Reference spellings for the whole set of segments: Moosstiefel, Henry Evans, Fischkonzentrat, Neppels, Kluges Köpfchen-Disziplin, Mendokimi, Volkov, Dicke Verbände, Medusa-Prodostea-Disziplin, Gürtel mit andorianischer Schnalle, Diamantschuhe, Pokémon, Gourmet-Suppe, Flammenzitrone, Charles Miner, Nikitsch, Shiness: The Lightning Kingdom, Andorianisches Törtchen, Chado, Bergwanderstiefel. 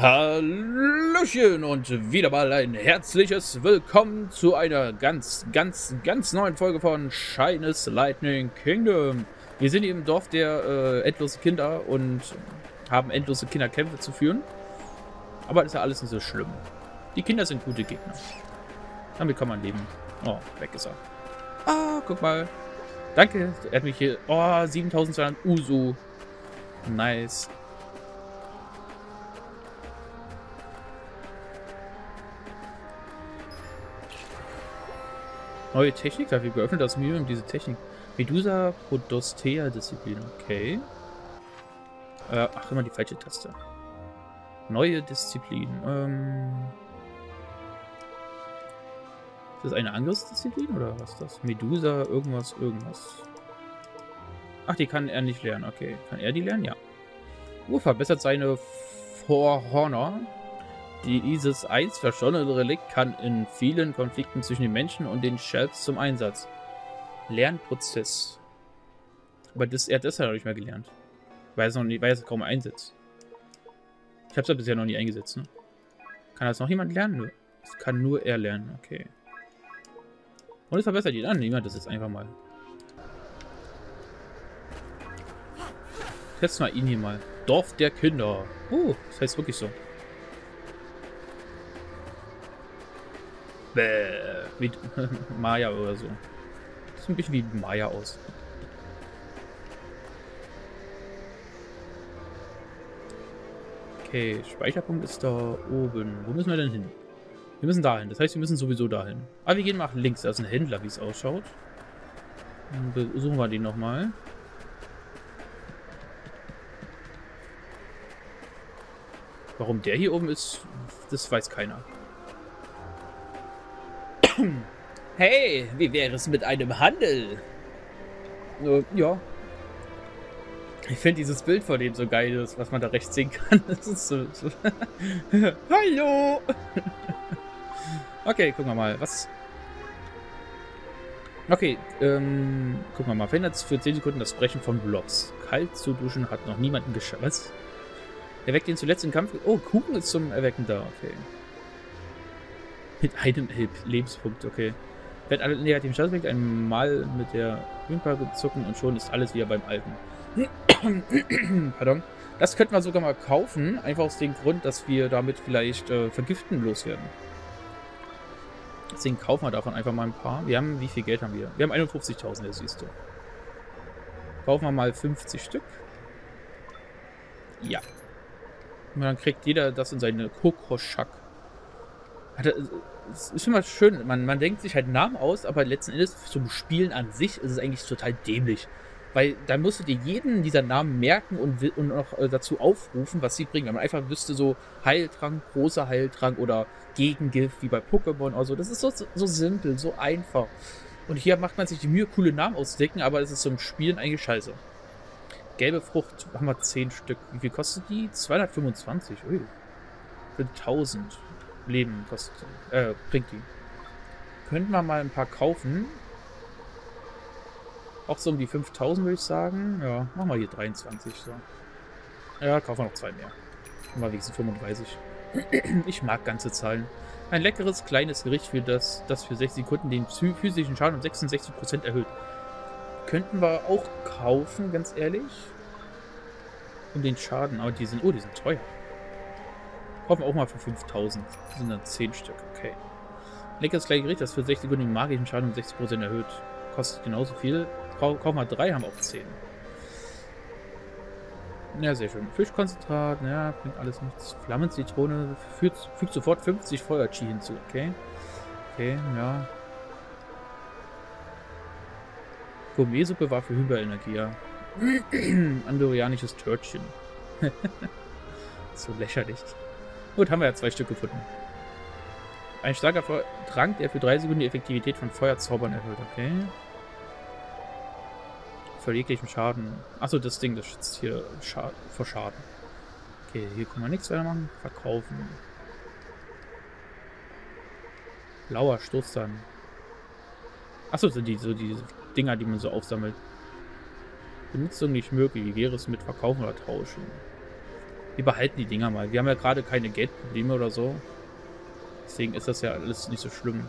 Hallöchen und wieder mal ein herzliches Willkommen zu einer ganz neuen Folge von Shiness: Lightning Kingdom. Wir sind hier im Dorf der endlosen Kinder und haben endlose Kinderkämpfe zu führen. Aber das ist ja alles nicht so schlimm. Die Kinder sind gute Gegner. Damit kann man leben. Oh, weg ist er. Ah, guck mal. Danke. Er hat mich hier... Oh, 7200 Usu. Nice. Neue Technik dafür geöffnet, das Mühe um diese Technik. Medusa-Prodostea-Disziplin, okay. Ach, immer die falsche Taste. Neue Disziplin. Ist das eine Angriffsdisziplin oder was ist das? Medusa, irgendwas. Ach, die kann er nicht lernen, okay. Kann er die lernen? Ja. Verbessert seine Vorhörner. Dieses einst verschollene Relikt kann in vielen Konflikten zwischen den Menschen und den Shells zum Einsatz. Lernprozess. Aber er hat das ja noch nicht mehr gelernt. Weil er es kaum einsetzt. Ich habe es ja bisher noch nie eingesetzt, ne? Kann das noch jemand lernen? Das kann nur er lernen, okay. Und es verbessert ihn an. Niemand das jetzt einfach mal. Testen wir ihn hier mal. Dorf der Kinder. Das heißt wirklich so. Bäh, wie Maya oder so. Das sieht ein bisschen wie Maya aus. Okay, Speicherpunkt ist da oben. Wo müssen wir denn hin? Wir müssen dahin, das heißt, wir müssen sowieso dahin. Aber wir gehen nach links, da ist ein Händler, wie es ausschaut. Dann besuchen wir den nochmal. Warum der hier oben ist, das weiß keiner. Hey, wie wäre es mit einem Handel? Ja. Ich finde dieses Bild von dem so geil, das, was man da rechts sehen kann. Das ist so. Hallo! Okay, gucken wir mal. Was? Okay, gucken wir mal. Verhindert für 10 Sekunden das Brechen von Blocks. Kalt zu duschen hat noch niemanden geschafft. Was? Erweckt ihn zuletzt im Kampf. Oh, Kuchen ist zum Erwecken da. Okay. Mit einem Lebenspunkt, okay. Wenn alle näher dem Schatz einmal mit der Wimper zucken und schon ist alles wieder beim Alten. Pardon. Das könnten wir sogar mal kaufen, einfach aus dem Grund, dass wir damit vielleicht vergiften loswerden. Deswegen kaufen wir davon einfach mal ein paar. Wir haben, wie viel Geld haben wir? Wir haben 51.000, das siehst du. Kaufen wir mal 50 Stück. Ja. Und dann kriegt jeder das in seine Kokoschak. Es ist immer schön, man denkt sich halt Namen aus, aber letzten Endes zum Spielen an sich ist es eigentlich total dämlich. Weil dann musstet ihr jeden dieser Namen merken und noch dazu aufrufen, was sie bringen. Wenn man einfach wüsste, so Heiltrank, großer Heiltrank oder Gegengift, wie bei Pokémon oder so. Das ist so simpel, so einfach. Und hier macht man sich die Mühe, coole Namen auszudenken, aber es ist zum Spielen eigentlich scheiße. Gelbe Frucht, haben wir 10 Stück. Wie viel kostet die? 225, ui. Für 1000. Leben kostet, bringt die. Könnten wir mal ein paar kaufen. Auch so um die 5000 würde ich sagen. Ja, machen wir hier 23. So. Ja, kaufen wir noch 2 mehr. Machen wir wenigstens 35. Ich mag ganze Zahlen. Ein leckeres, kleines Gericht, für das für 6 Sekunden den physischen Schaden um 66% erhöht. Könnten wir auch kaufen, ganz ehrlich. Um den Schaden. Aber die sind, oh, die sind teuer. Kaufen wir auch mal für 5000. Das sind dann 10 Stück, okay. Leckeres kleines Gericht, das für 60 Sekunden den magischen Schaden um 60% erhöht. Kostet genauso viel. Kaufen wir 3, haben wir auch 10. Ja, sehr schön. Fischkonzentrat, ja, bringt alles nichts. Flammenzitrone, fügt sofort 50 Feuer-Chi hinzu, okay. Okay, ja. Gourmet-Suppe war für Hyperenergie, ja. Andorianisches Törtchen. So lächerlich. Gut, haben wir ja 2 Stück gefunden. Ein starker Trank, der für 3 Sekunden die Effektivität von Feuerzaubern erhöht. Okay. Für jeglichen Schaden. Achso, das Ding, das schützt hier vor Schaden. Okay, hier können wir nichts weiter machen. Verkaufen. Blauer Stoß dann. Achso, das sind diese Dinger, die man so aufsammelt. Benutzung nicht möglich. Wäre es mit Verkaufen oder Tauschen. Wir behalten die Dinger mal. Wir haben ja gerade keine Geldprobleme oder so. Deswegen ist das ja alles nicht so schlimm.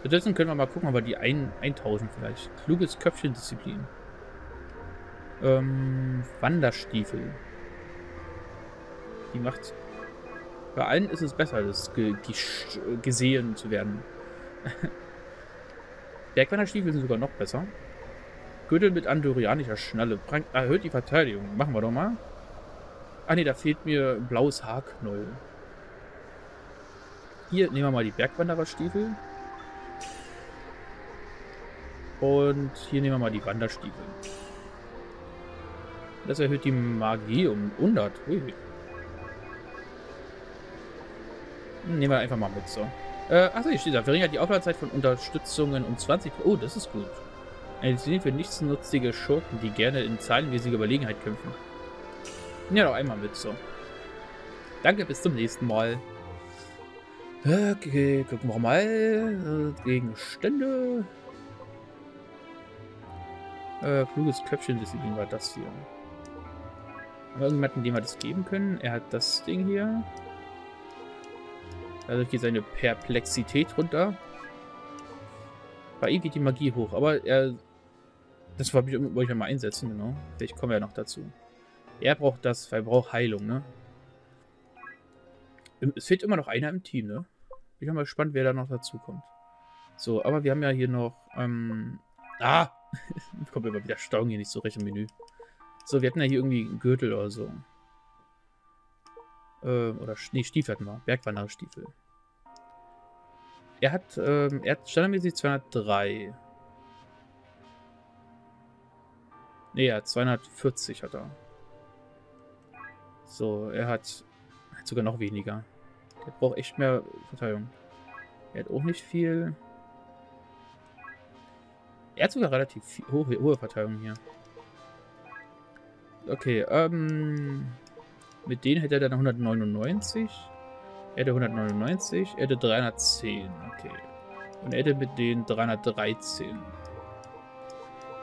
Stattdessen können wir mal gucken, ob wir die eintauschen vielleicht. Kluges Köpfchen-Disziplin. Wanderstiefel. Die macht... Bei allen ist es besser, das gesehen zu werden. Bergwanderstiefel sind sogar noch besser. Gürtel mit andorianischer Schnalle. Erhöht die Verteidigung. Machen wir doch mal. Ah ne, da fehlt mir blaues Haarknäuel. Hier nehmen wir mal die Bergwandererstiefel. Und hier nehmen wir mal die Wanderstiefel. Das erhöht die Magie um 100. Ui. Nehmen wir einfach mal mit, so. Achso, hier steht da. Verringert die Aufladezeit von Unterstützungen um 20. Oh, das ist gut. Eine Disziplin für nichtsnutzige Schurken, die gerne in zahlenmäßiger Überlegenheit kämpfen. Ja, noch einmal mit, so. Danke, bis zum nächsten Mal. Okay, gucken wir mal. Gegenstände. Kluges Köpfchen-Disziplin war das hier. Haben wir irgendjemanden, dem wir das geben können? Er hat das Ding hier. Dadurch geht seine Perplexität runter. Bei ihm geht die Magie hoch, aber er... Das wollte ich ja mal einsetzen, genau. Vielleicht kommen wir ja noch dazu. Er braucht das, weil er braucht Heilung, ne? Es fehlt immer noch einer im Team, ne? Ich bin mal gespannt, wer da noch dazu kommt. So, aber wir haben ja hier noch... Kommt immer wieder Staugen hier nicht so recht im Menü. So, wir hatten ja hier irgendwie einen Gürtel oder so. Oder, nee, Stiefel hatten wir. Bergwandererstiefel. Er hat standardmäßig 203. Nee, er hat 240 hat er. So, er hat sogar noch weniger. Er braucht echt mehr Verteidigung. Er hat auch nicht viel. Er hat sogar relativ viel, hohe Verteidigung hier. Okay, mit denen hätte er dann 199. Er hätte 199. Er hätte 310. Okay. Und er hätte mit denen 313.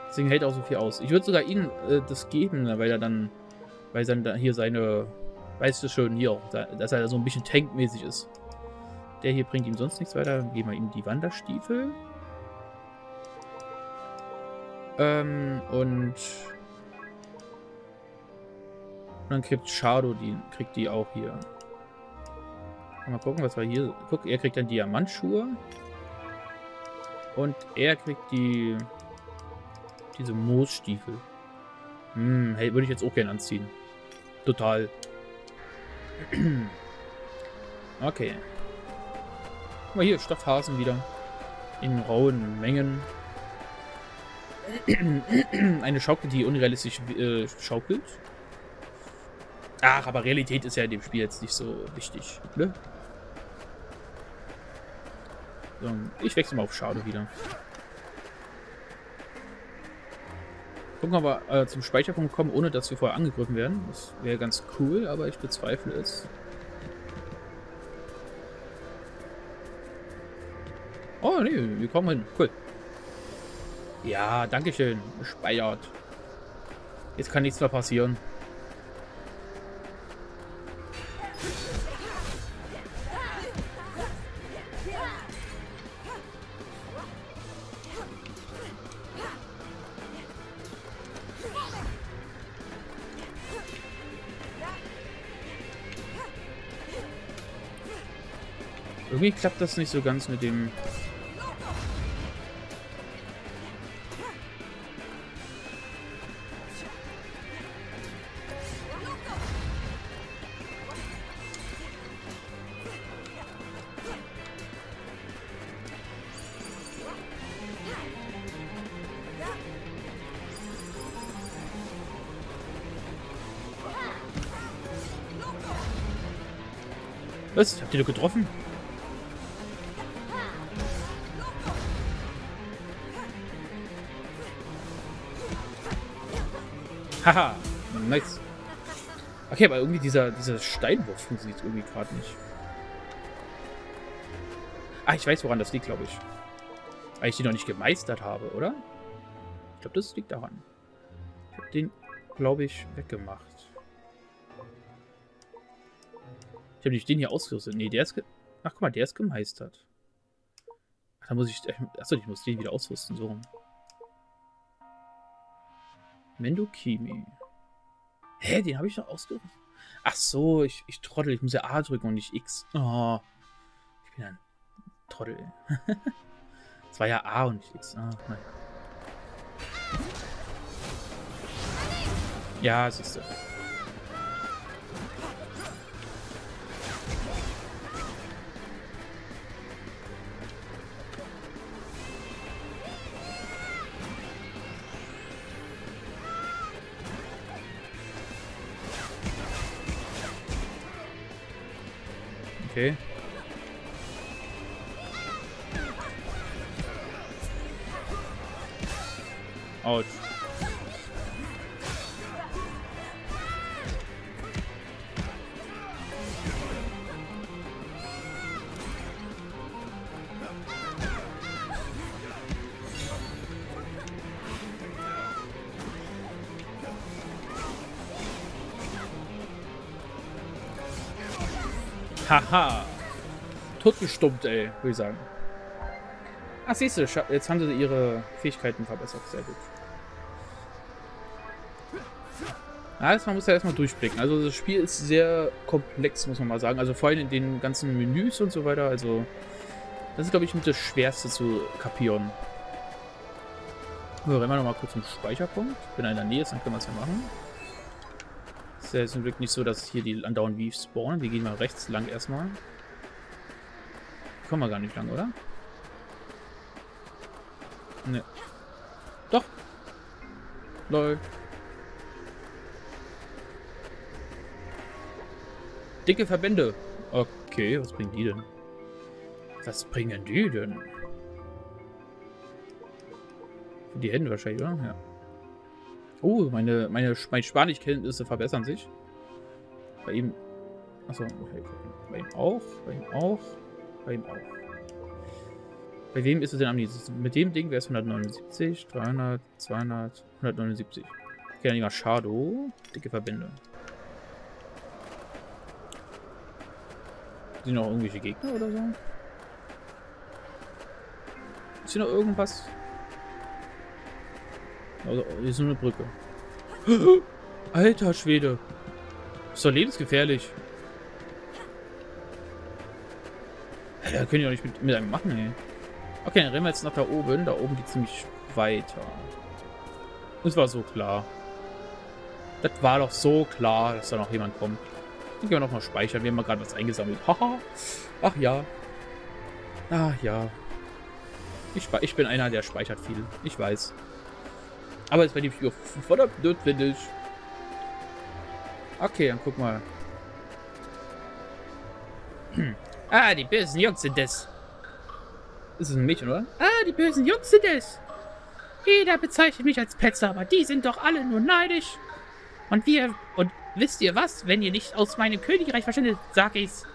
Deswegen hält er auch so viel aus. Ich würde sogar ihm das geben, weil er dann... Weil dann hier seine... Weißt du schon, hier auch. Dass er so ein bisschen tankmäßig ist. Der hier bringt ihm sonst nichts weiter. Dann geben wir ihm die Wanderstiefel. Und dann kriegt Chado die auch hier. Mal gucken, was wir hier... Guck, er kriegt dann Diamantschuhe. Und er kriegt diese Moosstiefel. Hey, würde ich jetzt auch gerne anziehen. Total. Okay. Guck mal hier, Stoffhasen wieder. In rauen Mengen. Eine Schaukel, die unrealistisch schaukelt. Ach, aber Realität ist ja in dem Spiel jetzt nicht so wichtig, ne? So, ich wechsle mal auf Schade wieder. Gucken, ob wir zum Speicherpunkt kommen, ohne dass wir vorher angegriffen werden. Das wäre ganz cool, aber ich bezweifle es. Oh, nee, wir kommen hin. Cool. Ja, danke schön. Gespeichert. Jetzt kann nichts mehr passieren. Irgendwie klappt das nicht so ganz mit dem... Was? Habt ihr doch getroffen? Haha, nice. Okay, aber irgendwie dieser Steinwurf funktioniert irgendwie gerade nicht. Ah, ich weiß, woran das liegt, glaube ich. Weil ich die noch nicht gemeistert habe, oder? Ich glaube, das liegt daran. Ich habe den, glaube ich, weggemacht. Ich habe den hier ausgerüstet. Nee, der ist... Ach, guck mal, der ist gemeistert. Ach, da muss ich... Achso, ich muss den wieder ausrüsten. So rum. Mendokimi. Hä, den habe ich doch ausgerüstet. Ach so, ich trottel. Ich muss ja A drücken und nicht X. Oh. Ich bin ein Trottel. Es war ja A und nicht X. Ah, nein. Ja, siehst du. Okay. Out. Haha. Totgestummt, ey, würde ich sagen. Ach, siehst du, jetzt haben sie ihre Fähigkeiten verbessert. Sehr gut. Alles, man muss ja erstmal durchblicken. Also das Spiel ist sehr komplex, muss man mal sagen. Also vor allem in den ganzen Menüs und so weiter. Also das ist, glaube ich, mit das Schwerste zu kapieren. So, wenn wir nochmal kurz zum Speicherpunkt. Wenn er in der Nähe ist, dann können wir es ja machen. Ist ja zum Glück nicht so, dass hier die andauernd wie spawnen. Wir gehen mal rechts lang erstmal. Kommen wir gar nicht lang, oder? Ne. Doch. Lol. Dicke Verbände. Okay, was bringen die denn? Was bringen die denn? Für die Hände wahrscheinlich, oder? Ja. Oh, meine Spanischkenntnisse verbessern sich. Bei ihm... Achso, okay. Bei ihm auch, bei ihm auch, bei ihm auch. Bei wem ist es denn am liebsten? Mit dem Ding wäre es 179, 300, 200, 179. Okay, dann nehmen wir Chado. Dicke Verbände. Sind noch irgendwelche Gegner oder so? Ist hier noch irgendwas? Also, hier ist nur eine Brücke. Alter Schwede. Ist doch lebensgefährlich. Alter, können die doch nicht mit einem machen, ey. Okay, dann rennen wir jetzt nach da oben. Da oben geht es nämlich weiter. Das war so klar. Das war doch so klar, dass da noch jemand kommt. Dann können wir nochmal speichern. Wir haben mal gerade was eingesammelt. Haha. Ach ja. Ach ja. Ich bin einer, der speichert viel. Ich weiß. Aber ist bei dem Spiel verdammt notwendig. Okay, dann guck mal. Ah, die bösen Jungs sind das. Ist es ein Mädchen, oder? Ah, die bösen Jungs sind das. Jeder bezeichnet mich als Petzer, aber die sind doch alle nur neidisch. Und wisst ihr was? Wenn ihr nicht aus meinem Königreich verschwindet, sag ich's.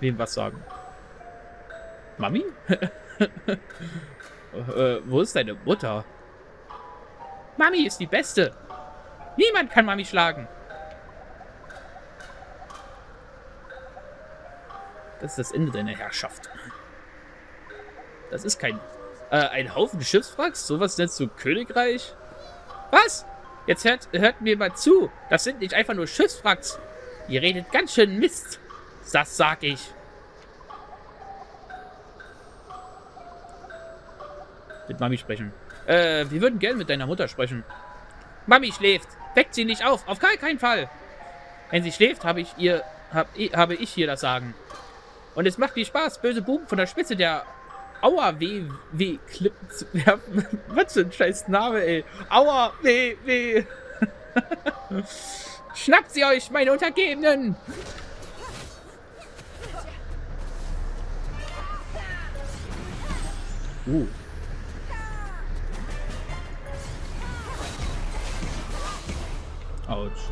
Wem was sagen? Mami? Wo ist deine Mutter? Mami ist die Beste. Niemand kann Mami schlagen. Das ist das Ende deiner Herrschaft. Das ist kein... ein Haufen Schiffswracks? Sowas nennst du Königreich? Was? Jetzt hört mir mal zu. Das sind nicht einfach nur Schiffswracks. Ihr redet ganz schön Mist. Das sag ich. Mit Mami sprechen. Wir würden gerne mit deiner Mutter sprechen. Mami schläft. Weckt sie nicht auf. Auf gar keinen Fall. Wenn sie schläft, habe ich hier das Sagen. Und es macht mir Spaß, böse Buben von der Spitze der Aua, weh, weh, Klippen zu werfen. Was für ein scheiß Name, ey. Aua, weh, weh. Schnappt sie euch, meine Untergebenen. Autsch.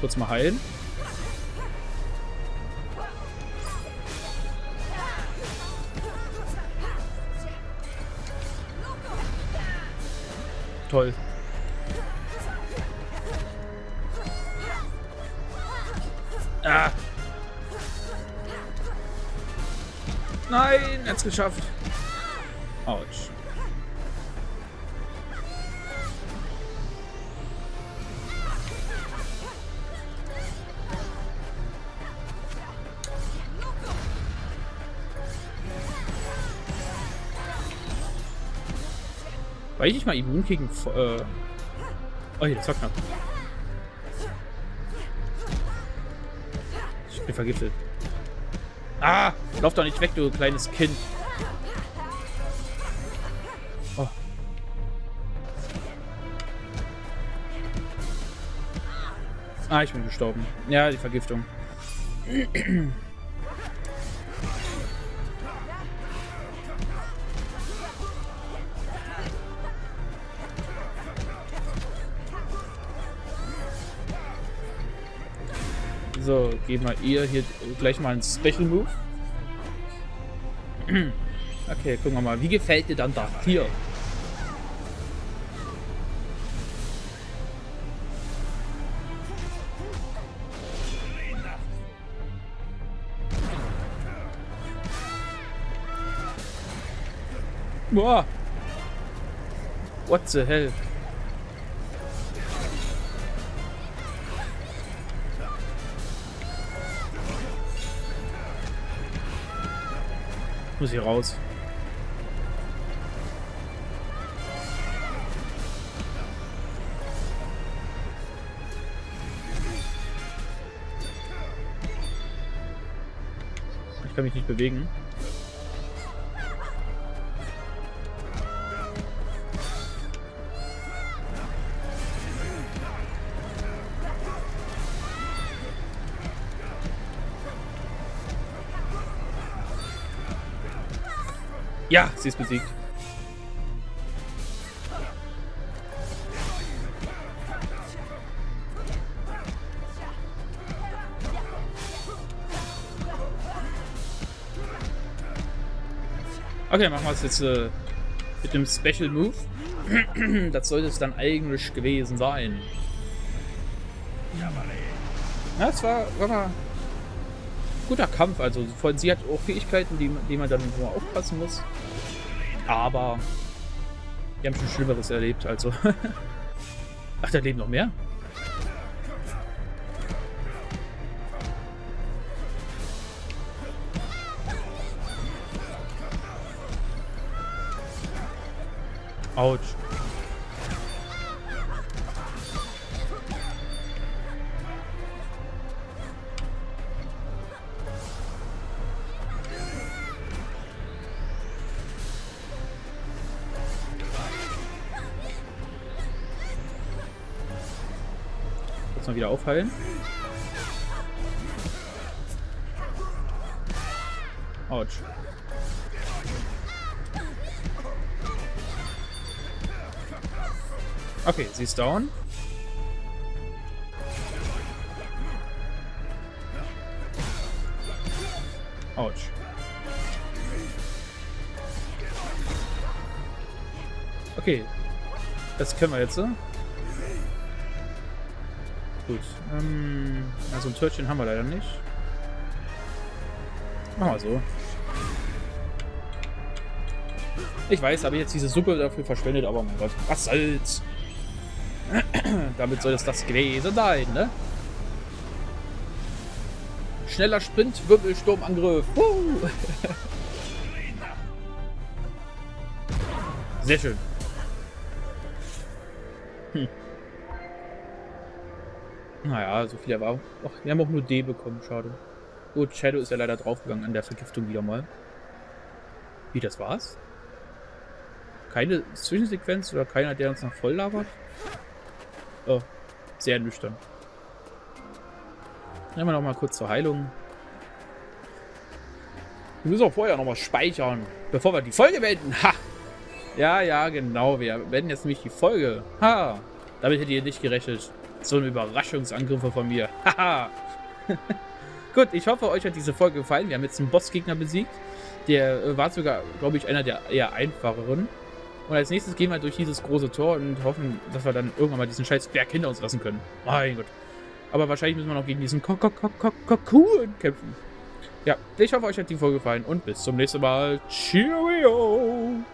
Kurz mal heilen. toll. Ah. Nein, hat's geschafft. Autsch. War ich nicht mal immun gegen... Oh, hier, das war knapp. Ich bin vergiftet. Ah! Lauf doch nicht weg, du kleines Kind. Oh. Ah, ich bin gestorben. Ja, die Vergiftung. So, geben wir ihr hier gleich mal einen Special Move. Okay, gucken wir mal. Wie gefällt dir dann das hier? Boah! What the hell? Muss hier raus. Ich kann mich nicht bewegen. Ja, sie ist besiegt. Okay, machen wir es jetzt mit dem Special Move. Das sollte es dann eigentlich gewesen sein. Ja, es war mal ein guter Kampf. Also, sie hat auch Fähigkeiten, die man dann immer aufpassen muss. Aber wir haben schon Schlimmeres erlebt, also. Ach, da leben noch mehr? Autsch. Mal wieder aufheilen. Autsch. Okay, sie ist down. Autsch. Okay. Das können wir jetzt so. Gut. Also ein Törtchen haben wir leider nicht. Machen wir so. Ich weiß, habe ich jetzt diese Suppe dafür verschwendet, aber mein Gott. Was soll's? Damit soll es das gewesen sein, ne? Schneller Sprint, Wirbelsturmangriff. Sehr schön. Naja, so viel Erwartung. Ach, wir haben auch nur D bekommen, schade. Gut, Chado ist ja leider draufgegangen an der Vergiftung wieder mal. Wie, das war's? Keine Zwischensequenz oder keiner, der uns noch voll labert? Oh, sehr nüchtern. Nehmen wir noch mal kurz zur Heilung. Wir müssen auch vorher noch mal speichern, bevor wir die Folge beenden. Ha! Ja, genau. Wir beenden jetzt nämlich die Folge. Ha! Damit hättet ihr nicht gerechnet. So ein Überraschungsangriff von mir. Haha. Gut, ich hoffe, euch hat diese Folge gefallen. Wir haben jetzt einen Bossgegner besiegt. Der war sogar, glaube ich, einer der eher einfacheren. Und als nächstes gehen wir durch dieses große Tor und hoffen, dass wir dann irgendwann mal diesen scheiß Berg hinter uns lassen können. Mein Gott. Aber wahrscheinlich müssen wir noch gegen diesen Kokon kämpfen. Ja, ich hoffe, euch hat die Folge gefallen und bis zum nächsten Mal. Cheerio!